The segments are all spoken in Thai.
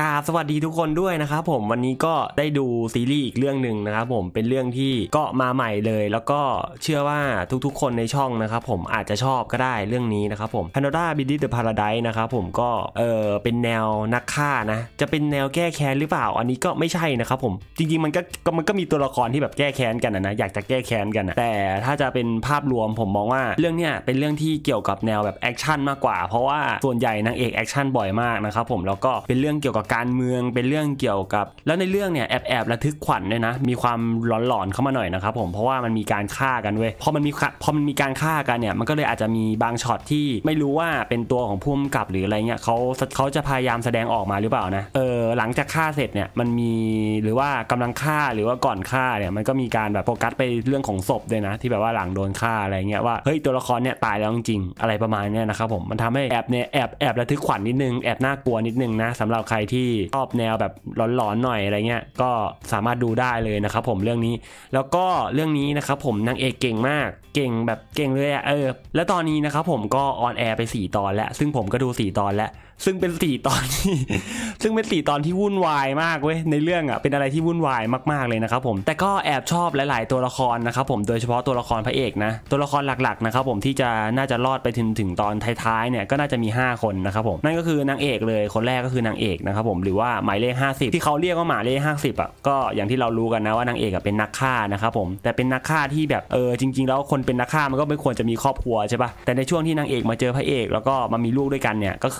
กราบสวัสดีทุกคนด้วยนะครับผมวันนี้ก็ได้ดูซีรีส์อีกเรื่องหนึ่งนะครับผมเป็นเรื่องที่ก็มาใหม่เลยแล้วก็เชื่อว่าทุกๆคนในช่องนะครับผมอาจจะชอบก็ได้เรื่องนี้นะครับผม Pandora Beneath the Paradise นะครับผมก็เป็นแนวนักฆ่านะจะเป็นแนวแก้แค้นหรือเปล่าอันนี้ก็ไม่ใช่นะครับผมจริงๆมันก็มีตัวละครที่แบบแก้แค้นกันนะอยากจะแก้แค้นกันนะแต่ถ้าจะเป็นภาพรวมผมมองว่าเรื่องเนี้ยเป็นเรื่องที่เกี่ยวกับแนวแบบแอคชั่นมากกว่าเพราะว่าส่วนใหญ่นางเอกแอคชั่นบ่อยมากนะครับผมแล้วก็เป็นเรื่องเกี่ยวกับการเมืองเป็นเรื่องเกี่ยวกับแล้วในเรื่องเนี่ยแอบระทึกขวัญด้วยนะมีความหลอนๆเข้ามาหน่อยนะครับผมเพราะว่ามันมีการฆ่ากันเว้ยพอมันมีการฆ่ากันเนี่ยมันก็เลยอาจจะมีบางช็อตที่ไม่รู้ว่าเป็นตัวของผู้กำกับหรืออะไรเงี้ยเขาจะพยายามแสดงออกมาหรือเปล่านะหลังจากฆ่าเสร็จเนี่ยมันมีหรือว่ากำลังฆ่าหรือว่าก่อนฆ่าเนี่ยมันก็มีการแบบโฟกัสไปเรื่องของศพด้วยนะที่แบบว่าหลังโดนฆ่าอะไรเงี้ยว่าเฮ้ยตัวละครเนี่ยตายแล้วจริงอะไรประมาณเนี้ยนะครับผมมันทำให้แอบระทึกขวัญนิดนึงแอบน่ากลัวนิดนึงนะสำหรับใครที่ชอบแนวแบบหลอนๆหน่อยอะไรเงี้ยก็สามารถดูได้เลยนะครับผมเรื่องนี้แล้วก็เรื่องนี้นะครับผมนางเอกเก่งมากเก่งแบบเก่งเลยอะแล้วตอนนี้นะครับผมก็ออนแอร์ไป4 ตอนแล้วซึ่งผมก็ดู4 ตอนแล้วซึ่งเป็น4 ตอนที่วุ่นวายมากเว้ยในเรื่องอะเป็นอะไรที่วุ่นวายมากๆเลยนะครับผมแต่ก็แอบชอบหลายๆตัวละครนะครับผมโดยเฉพาะตัวละครพระเอกนะตัวละครหลักๆนะครับผมที่จะน่าจะรอดไปถึงตอนท้ายๆเนี่ยก็น่าจะมี5 คนนะครับผมนั่นก็คือนางเอกเลยคนแรกก็คือนางเอกนะครับผมหรือว่าหมายเลข50ที่เขาเรียกว่าหมายเลข50อ่ะก็อย่างที่เรารู้กันนะว่านางเอกเป็นนักฆ่านะครับผมแต่เป็นนักฆ่าที่แบบจริงๆแล้วคนเป็นนักฆ่ามันก็ไม่ควรจะมีครอบครัวใช่ป่ะแต่ในช่วงที่นางเอกมาเจอพระเอกแล้วก็มามีลูกด้วยกันเนี่ยก็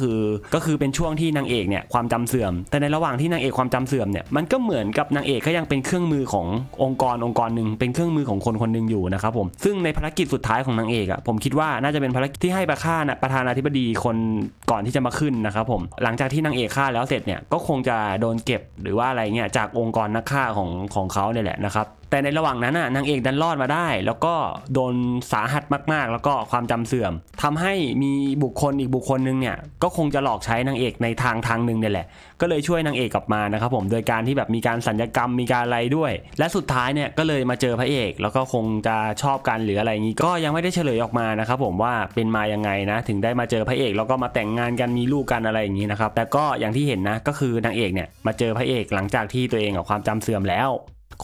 คือเป็นช่วงที่นางเอกเนี่ยความจำเสื่อมแต่ในระหว่างที่นางเอกความจำเสื่อมเนี่ยมันก็เหมือนกับนางเอกก็ยังเป็นเครื่องมือขององค์กรหนึ่งเป็นเครื่องมือของคนหนึ่งอยู่นะครับผมซึ่งในภารกิจสุดท้ายของนางเอกอ่ะผมคิดว่าน่าจะเป็นภารกิจที่ให้ฆ่าประธานาธิบดีคนก่อนที่จะมาขึ้นนะครับผมหลังจากที่นางเอกฆ่าแล้วเสร็จเนี่ยก็คงจะโดนเก็บหรือว่าอะไรเงี้ยจากองค์กรนักฆ่าของเขาเนี่ยแหละนะครับแต่ในระหว่างนั้นนางเอกดันรอดมาได้แล้วก็โดนสาหัสมากๆแล้วก็ความจำเสื่อมทำให้มีอีกบุคคลนึงเนี่ยก็คงจะหลอกใช้นางเอกในทางหนึ่งเนี่ยแหละก็เลยช่วยนางเอกกลับมานะครับผมโดยการที่แบบมีการสัญญกรรมมีการอะไรด้วยและสุดท้ายเนี่ยก็เลยมาเจอพระเอกแล้วก็คงจะชอบกันหรืออะไรอย่างนี้ก็ยังไม่ได้เฉลยออกมานะครับผมว่าเป็นมายังไงนะถึงได้มาเจอพระเอกแล้วก็มาแต่งงานกันมีลูกกันอะไรอย่างนี้นะครับแต่ก็อย่างที่เห็นนะก็คือนางเอกเนี่ยมาเจอพระเอกหลังจากที่ตัวเองกับความจำเสื่อมแล้ว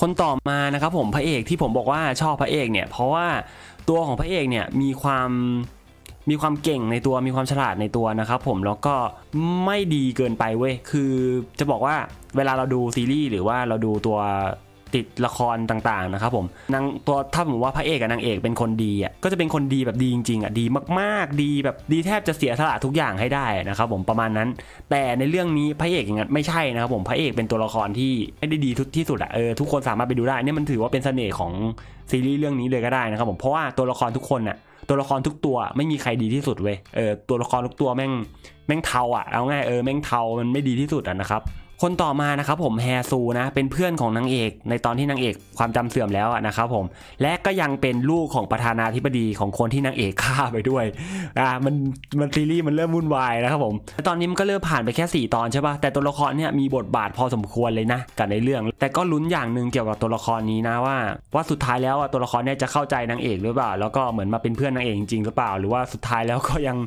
คนต่อมานะครับผมพระเอกที่ผมบอกว่าชอบพระเอกเนี่ยเพราะว่าตัวของพระเอกเนี่ยมีความเก่งในตัวมีความฉลาดในตัวนะครับผมแล้วก็ไม่ดีเกินไปเว้ยคือจะบอกว่าเวลาเราดูซีรีส์หรือว่าเราดูตัวติดละครต่างๆนะครับผมตัวถ้าผมว่าพระเอกกับนางเอกเป็นคนดีอ่ะก็จะเป็นคนดีแบบดีจริงๆอ่ะดีมากๆดีแบบดีแทบจะเสียสละทุกอย่างให้ได้นะครับผมประมาณนั้นแต่ในเรื่องนี้พระเอกอย่างนั้นไม่ใช่นะครับผมพระเอกเป็นตัวละครที่ไม่ได้ดีที่สุดอ่ะทุกคนสามารถไปดูได้นี่มันถือว่าเป็นเสน่ห์ของซีรีส์เรื่องนี้เลยก็ได้นะครับผมเพราะว่าตัวละครทุกคนอ่ะตัวละครทุกตัวไม่มีใครดีที่สุดเว้ยตัวละครทุกตัวแม่งเทาอ่ะเอาง่ายแม่งเทามันไม่ดีที่สุดอ่ะนะครับคนต่อมานะครับผมแฮซูนะเป็นเพื่อนของนางเอกในตอนที่นางเอกความจำเสื่อมแล้วนะครับผมและก็ยังเป็นลูกของประธานาธิบดีของคนที่นางเอกฆ่าไปด้วยมันซีรีส์มันเริ่มวุ่นวายนะครับผมตอนนี้มันก็เริ่มผ่านไปแค่4 ตอนใช่ปะแต่ตัวละครเนี่ยมีบทบาทพอสมควรเลยนะกันในเรื่องแต่ก็ลุ้นอย่างหนึ่งเกี่ยวกับตัวละครนี้นะว่าสุดท้ายแล้วตัวละครเนี่ยจะเข้าใจนางเอกหรือเปล่าแล้วก็เหมือนมาเป็นเพื่อนนางเอกจริงหรือเปล่าหรือว่าสุดท้ายแล้วก็ยัง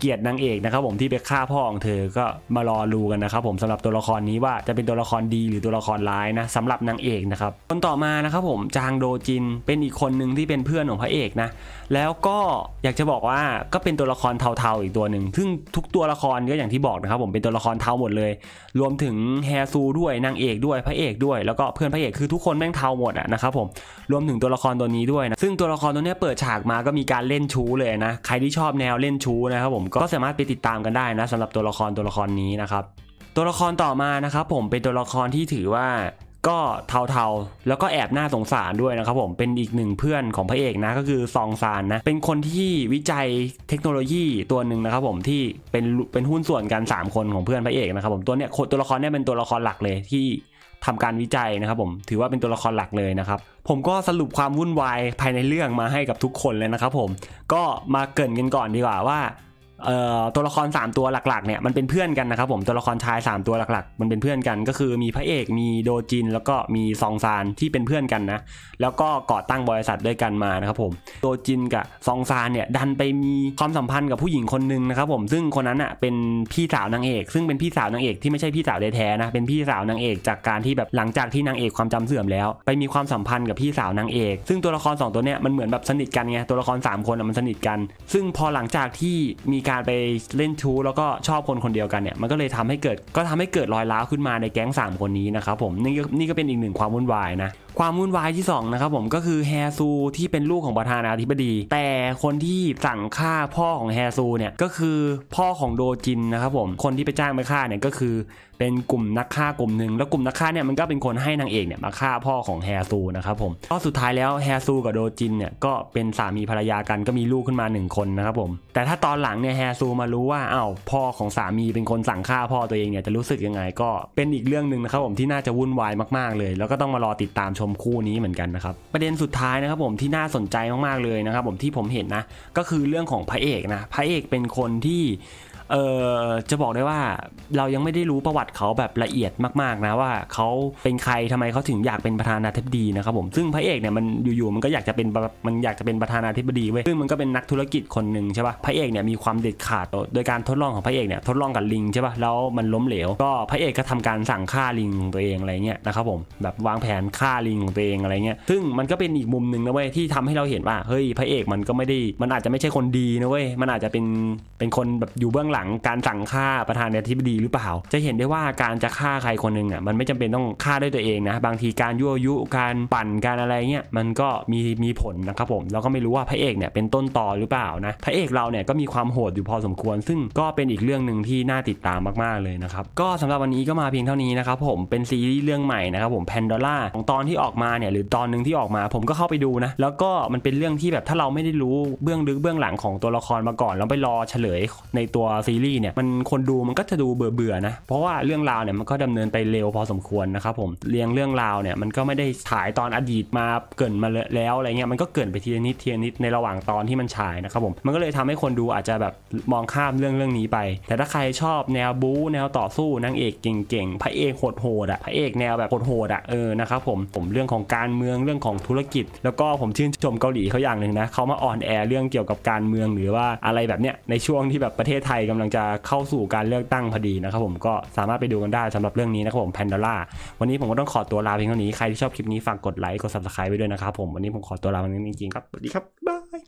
เกลียดนางเอกนะครับผมที่ไปฆ่าพ่อของเธอก็มารอดูกันนะครับผมสำหรับตัวละครนี้ว่าจะเป็นตัวละครดีหรือตัวละครร้ายนะสำหรับนางเอกนะครับคนต่อมานะครับผมจางโดจินเป็นอีกคนหนึ่งที่เป็นเพื่อนของพระเอกนะแล้วก็อยากจะบอกว่าก็เป็นตัวละครเทาๆอีกตัวหนึ่งซึ่งทุกตัวละครก็อย่างที่บอกนะครับผมเป็นตัวละครเทาหมดเลยรวมถึงแฮซูด้วยนางเอกด้วยพระเอกด้วยแล้วก็เพื่อนพระเอกคือทุกคนแม่งเทาหมดนะครับผมรวมถึงตัวละครตัวนี้ด้วยนะซึ่งตัวละครตัวนี้เปิดฉากมาก็มีการเล่นชู้เลยนะใครที่ชอบแนวเล่นชู้นะครับผมก็สามารถไปติดตามกันได้นะสำหรับตัวละครนี้นะครับตัวละครต่อมานะครับผมเป็นตัวละครที่ถือว่าก็เทาๆแล้วก็แอบน่าสงสารด้วยนะครับผมเป็นอีกหนึ่งเพื่อนของพระเอกนะก็คือซองซานนะเป็นคนที่วิจัยเทคโนโลยีตัวหนึ่งนะครับผมที่เป็นหุ้นส่วนกัน3 คนของเพื่อนพระเอกนะครับผมตัวละครเนี่ยเป็นตัวละครหลักเลยที่ทำการวิจัยนะครับผมถือว่าเป็นตัวละครหลักเลยนะครับผมก็สรุปความวุ่นวายภายในเรื่องมาให้กับทุกคนเลยนะครับผมก็มาเกริ่นกันก่อนดีกว่าว่า ตัวละคร3ตัวหลักๆเนี่ยมันเป็นเพื่อนกันนะครับผมตัวละครชาย3ตัวหลักๆมันเป็นเพื่อนกันก็คือมีพระเอกมีโดจินแล้วก็มีซองซานที่เป็นเพื่อนกันนะแล้วก็ก่อตั้งบริษัทด้วยกันมานะครับผมโดจินกับซองซานเนี่ยดันไปมีความสัมพันธ์กับผู้หญิงคนนึงนะครับผมซึ่งคนนั้นอ่ะเป็นพี่สาวนางเอกซึ่งเป็นพี่สาวนางเอกที่ไม่ใช่พี่สาวแท้ๆนะเป็นพี่สาวนางเอกจากการที่แบบหลังจากที่นางเอกความจำเสื่อมแล้วไปมีความสัมพันธ์กับพี่สาวนางเอกซึ่งตัวละคร2ตัวเนี่ยมันเหมือนแบบสนิทกันไงตัวละคร3คนมันสนิทกันซึ่งพอหลังจากที่มีการไปเล่นชู้แล้วก็ชอบคนคนเดียวกันเนี่ยมันก็เลยทำให้เกิดรอยร้าวขึ้นมาในแก๊ง3คนนี้นะครับผมนี่ก็เป็นอีกหนึ่งความวุ่นวายนะความวุ่นวายที่2นะครับผมก็คือแฮซูที่เป็นลูกของประธานาธิบดีแต่คนที่สั่งฆ่าพ่อของแฮซูเนี่ยก็คือพ่อของโดจินนะครับผมคนที่ไปจ้างไปฆ่าเนี่ยก็คือเป็นกลุ่มนักฆ่ากลุ่มหนึ่งแล้วกลุ่มนักฆ่าเนี่ยมันก็เป็นคนให้นางเอกเนี่ยมาฆ่าพ่อของแฮซูนะครับผมก็สุดท้ายแล้วแฮซูกับโดจินเนี่ยก็เป็นสามีภรรยากันก็มีลูกขึ้นมา1คนนะครับผมแต่ถ้าตอนหลังเนี่ยแฮซูมารู้ว่าอ้าวพ่อของสามีเป็นคนสั่งฆ่าพ่อตัวเองเนี่ยจะรู้สึกยังไงก็เป็นอีกเรื่องหนึ่งนะครับผมที่น่าจะวุ่นวายมากๆเลยแล้วก็ต้องมารอติดตามชมคู่นี้เหมือนกันนะครับประเด็นสุดท้ายนะครับผมที่น่าสนใจมากๆเลยนะครับผมที่ผมเห็นนะก็คือเรื่องของพระเอกนะพระเอกเป็นคนที่จะบอกได้ว่าเรายังไม่ได้รู้ประวัติเขาแบบละเอียดมากๆนะว่าเขาเป็นใครทำไมเขาถึงอยากเป็นประธานาธิบดีนะครับผมซึ่งพระเอกเนี่ยมันอยู่ๆมันก็อยากจะเป็นประธานาธิบดีเว้ยซึ่งมันก็เป็นนักธุรกิจคนหนึ่งใช่ป่ะพระเอกเนี่ยมีความเด็ดขาดโดยการทดลองของพระเอกเนี่ยทดลองกับลิงใช่ป่ะแล้วมันล้มเหลวก็พระเอกก็ทำการสั่งฆ่าลิงตัวเองอะไรเงี้ยนะครับผมแบบวางแผนฆ่าลิงของตัวเองอะไรเงี้ยซึ่งมันก็เป็นอีกมุมหนึ่งนะเว้ยที่ทำให้เราเห็นว่าเฮ้ยพระเอกมันก็ไม่ได้มันอาจจะไม่ใช่คนดีนะเว้ยมันอาจจะเป็นคนแบบอยู่เบื้องการสั่งฆ่าประธานาธิบดีหรือเปล่าจะเห็นได้ว่าการจะฆ่าใครคนหนึ่งอ่ะมันไม่จำเป็นต้องฆ่าด้วยตัวเองนะบางทีการยั่วยุการปั่นการอะไรเงี้ยมันก็มีผลนะครับผมเราก็ไม่รู้ว่าพระเอกเนี่ยเป็นต้นตอหรือเปล่านะพระเอกเราเนี่ยก็มีความโหดอยู่พอสมควรซึ่งก็เป็นอีกเรื่องหนึ่งที่น่าติดตามมากๆเลยนะครับก็สำหรับวันนี้ก็มาเพียงเท่านี้นะครับผมเป็นซีรีส์เรื่องใหม่นะครับผม Pandora ของตอนที่ออกมาเนี่ยหรือตอนหนึ่งที่ออกมาผมก็เข้าไปดูนะแล้วก็มันเป็นเรื่องที่แบบถ้าเราไม่ได้รู้เบื้องลึกเบื้องหลังของตัวละครมาก่อนแล้วไปรอเฉลยในตัวซีรีส์เนี่ยมันคนดูมันก็จะดูเบื่อๆนะเพราะว่าเรื่องราวเนี่ยมันก็ดำเนินไปเร็วพอสมควรนะครับผมเรื่องราวเนี่ยมันก็ไม่ได้ฉายตอนอดีตมาเกินมาแล้วอะไรเงี้ยมันก็เกินไปทีละนิดทีละนิดในระหว่างตอนที่มันฉายนะครับผมมันก็เลยทำให้คนดูอาจจะแบบมองข้ามเรื่องนี้ไปแต่ถ้าใครชอบแนวบู๊แนวต่อสู้นางเอกเก่งๆพระเอกโหดๆอ่ะพระเอกแนวแบบโหดๆอ่ะนะครับผมเรื่องของการเมืองเรื่องของธุรกิจแล้วก็ผมชื่นชมเกาหลีเขาอย่างหนึ่งนะเขามาออนแอร์เรื่องเกี่ยวกับการเมืองหรือว่าอะไรแบบเนี้ยในช่วงที่แบบประเทศไทยกำลังจะเข้าสู่การเลือกตั้งพอดีนะครับผมก็สามารถไปดูกันได้สำหรับเรื่องนี้นะครับผม Pandora วันนี้ผมก็ต้องขอตัวลาเพียงเท่านี้ใครที่ชอบคลิปนี้ฝากกดไลค์กด Subscribe ไว้ด้วยนะครับผมวันนี้ผมขอตัวลาไปจริงๆครับสวัสดีครับบาย